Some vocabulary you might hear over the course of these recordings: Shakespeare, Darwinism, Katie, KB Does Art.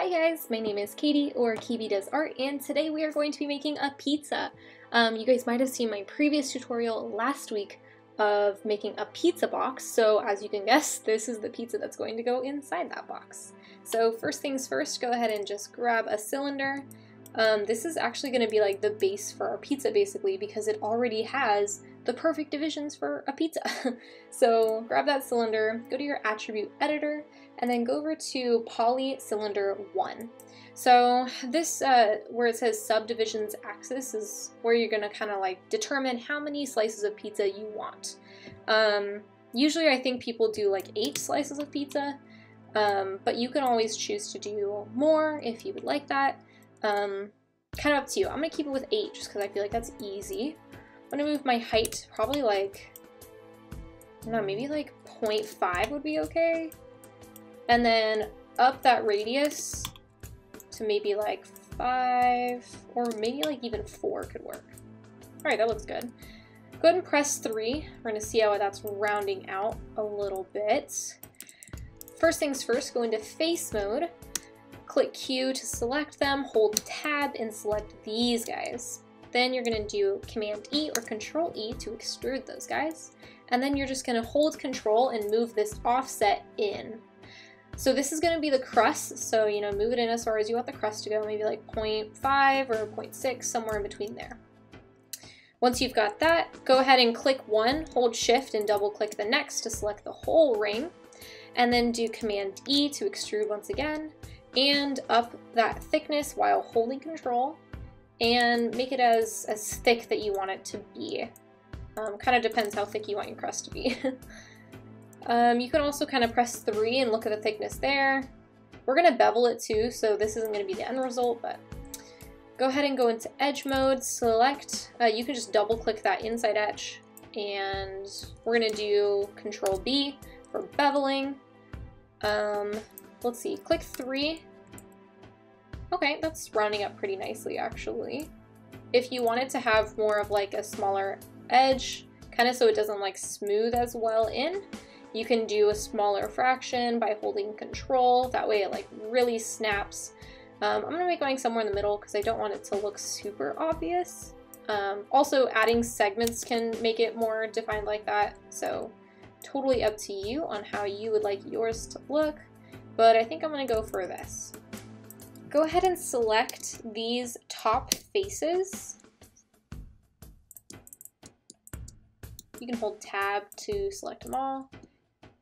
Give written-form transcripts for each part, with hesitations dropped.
Hi guys, my name is Katie or KB Does Art, and today we are going to be making a pizza. You guys might have seen my previous tutorial last week of making a pizza box, so as you can guess, this is the pizza that's going to go inside that box. So first things first, go ahead and just grab a cylinder. This is actually going to be like the base for our pizza basically, because it already has the perfect divisions for a pizza. So grab that cylinder, go to your attribute editor, and then go over to poly cylinder 1. So this, where it says subdivisions axis, is where you're going to kind of like determine how many slices of pizza you want. Usually I think people do like 8 slices of pizza, but you can always choose to do more if you would like that. Kind of up to you. I'm going to keep it with 8 just because I feel like that's easy. I'm going to move my height probably like, I don't know, maybe like 0.5 would be okay. And then up that radius to maybe like 5, or maybe like even 4 could work. All right, that looks good. Go ahead and press 3. We're going to see how that's rounding out a little bit. First things first, go into face mode. Click Q to select them, hold tab and select these guys. Then you're gonna do Command E or Control E to extrude those guys. And then you're just gonna hold Control and move this offset in. So this is gonna be the crust, so you know, move it in as far as you want the crust to go, maybe like 0.5 or 0.6, somewhere in between there. Once you've got that, go ahead and click 1, hold Shift and double click the next to select the whole ring. And then do Command E to extrude once again, and up that thickness while holding Control, and make it as thick that you want it to be. Kind of depends how thick you want your crust to be. You can also kind of press 3 and look at the thickness there. We're going to bevel it too, so this isn't going to be the end result, but go ahead and go into edge mode, select, you can just double click that inside edge, and we're going to do Control B for beveling. Let's see, click 3. Okay, that's rounding up pretty nicely actually. If you wanted to have more of like a smaller edge, kind of so it doesn't like smooth as well in, you can do a smaller fraction by holding Control. That way it like really snaps. I'm gonna be going somewhere in the middle because I don't want it to look super obvious. Also adding segments can make it more defined like that. So totally up to you on how you would like yours to look. But I think I'm gonna go for this. Go ahead and select these top faces. You can hold tab to select them all.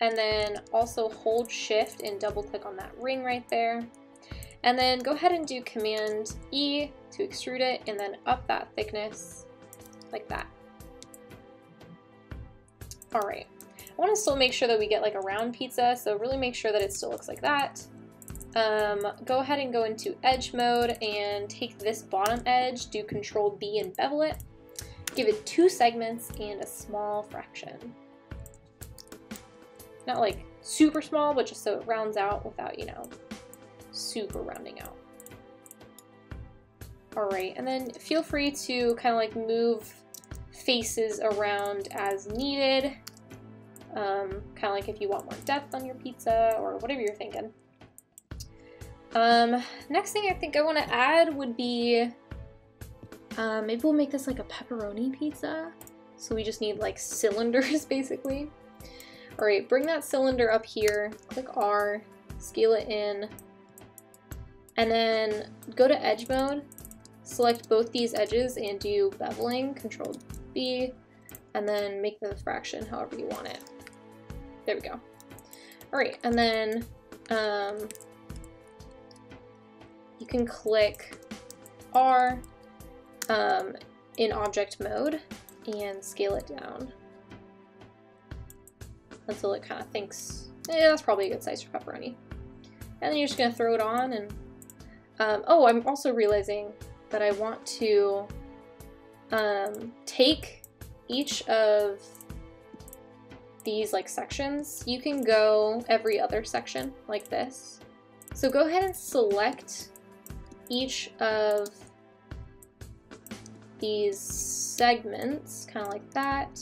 And then also hold Shift and double click on that ring right there. And then go ahead and do Command E to extrude it, and then up that thickness like that. All right. I want to still make sure that we get like a round pizza, so really make sure that it still looks like that. Go ahead and go into edge mode and take this bottom edge, do Control B and bevel it. Give it 2 segments and a small fraction. Not like super small, but just so it rounds out without, you know, super rounding out. All right, and then feel free to kind of like move faces around as needed. Kind of like if you want more depth on your pizza or whatever you're thinking. Next thing I think I want to add would be, maybe we'll make this like a pepperoni pizza. So we just need like cylinders basically. All right, bring that cylinder up here, click R, scale it in, and then go to edge mode, select both these edges and do beveling, Control B, and then make the fraction however you want it. There we go. All right, and then you can click R in object mode and scale it down until it kind of thinks, yeah, that's probably a good size for pepperoni. And then you're just gonna throw it on and, oh, I'm also realizing that I want to take each of these like sections. You can go every other section like this. So go ahead and select each of these segments, kind of like that.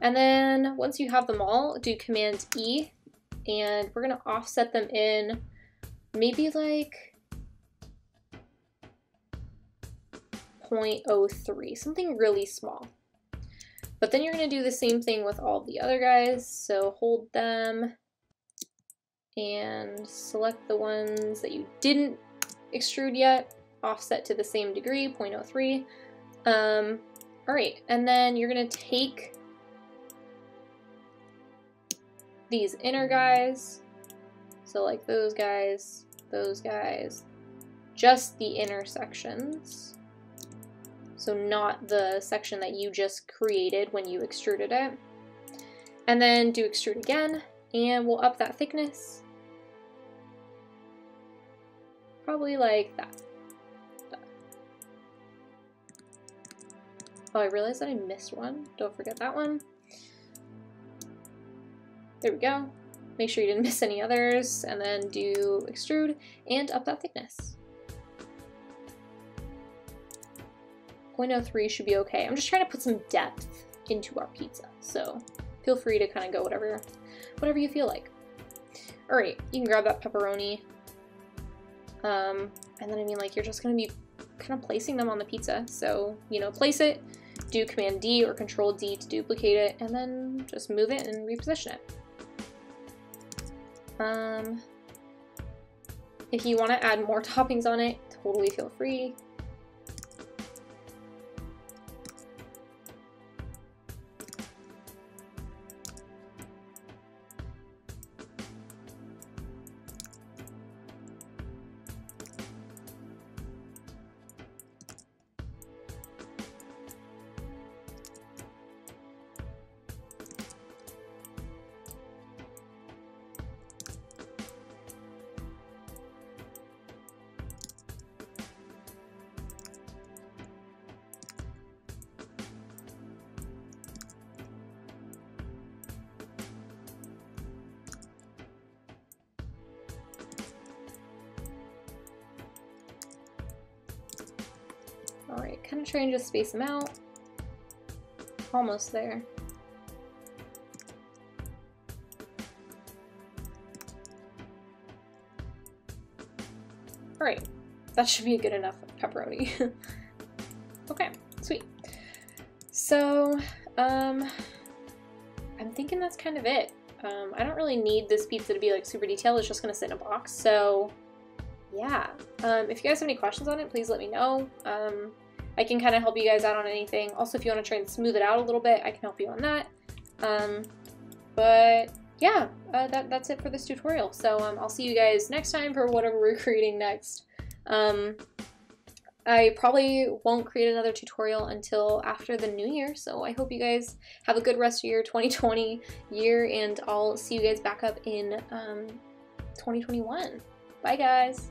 And then once you have them all, do Command E and we're gonna offset them in maybe like 0.03, something really small. But then you're gonna do the same thing with all the other guys. So hold them and select the ones that you didn't extrude yet, offset to the same degree, 0.03. All right, and then you're gonna take these inner guys, so like those guys, just the inner sections. So not the section that you just created when you extruded it. And then do extrude again, and we'll up that thickness. Probably like that. Oh, I realized that I missed one. Don't forget that one. There we go. Make sure you didn't miss any others, and then do extrude and up that thickness. 0.03 should be okay. I'm just trying to put some depth into our pizza, so feel free to kind of go whatever you feel like. All right, you can grab that pepperoni, and then I mean, like, you're just gonna be kind of placing them on the pizza. So, you know, place it, do Command D or Control D to duplicate it, and then just move it and reposition it. If you want to add more toppings on it, totally feel free. Alright, kind of try and just space them out. Almost there. Alright, that should be a good enough pepperoni. Okay, sweet. So, I'm thinking that's kind of it. I don't really need this pizza to be like super detailed, it's just gonna sit in a box, so yeah. If you guys have any questions on it, please let me know. I can kind of help you guys out on anything. Also, if you want to try and smooth it out a little bit, I can help you on that. But yeah, that's it for this tutorial. So I'll see you guys next time for whatever we're creating next. I probably won't create another tutorial until after the new year. So I hope you guys have a good rest of your 2020 year, and I'll see you guys back up in 2021. Bye guys.